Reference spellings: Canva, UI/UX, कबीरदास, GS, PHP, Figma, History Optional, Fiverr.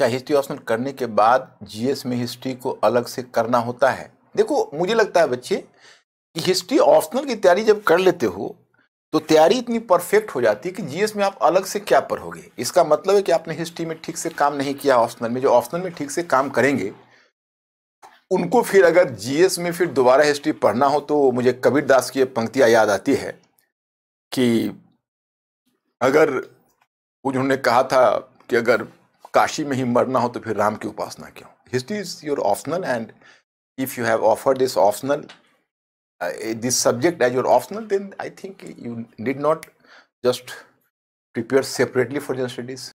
क्या history optional करने के बाद जीएस में हिस्ट्री को अलग से करना होता है? देखो, मुझे लगता है बच्चे कि हिस्ट्री ऑप्शनल की तैयारी जब कर लेते हो तो तैयारी इतनी परफेक्ट हो जाती है कि जीएस में आप अलग से क्या पढ़ोगे। इसका मतलब है कि आपने हिस्ट्री में ठीक से काम नहीं किया। ऑप्शनल में जो ऑप्शनल में ठीक से काम करेंगे उनको फिर अगर जीएस में फिर दोबारा हिस्ट्री पढ़ना हो तो मुझे कबीरदास की पंक्तियाँ याद आती है कि अगर उन्होंने कहा था कि अगर काशी में ही मरना हो तो फिर राम की उपासना क्यों। History is your optional and if you have offered this optional this subject as your optional then I think you did not just prepare separately for your studies.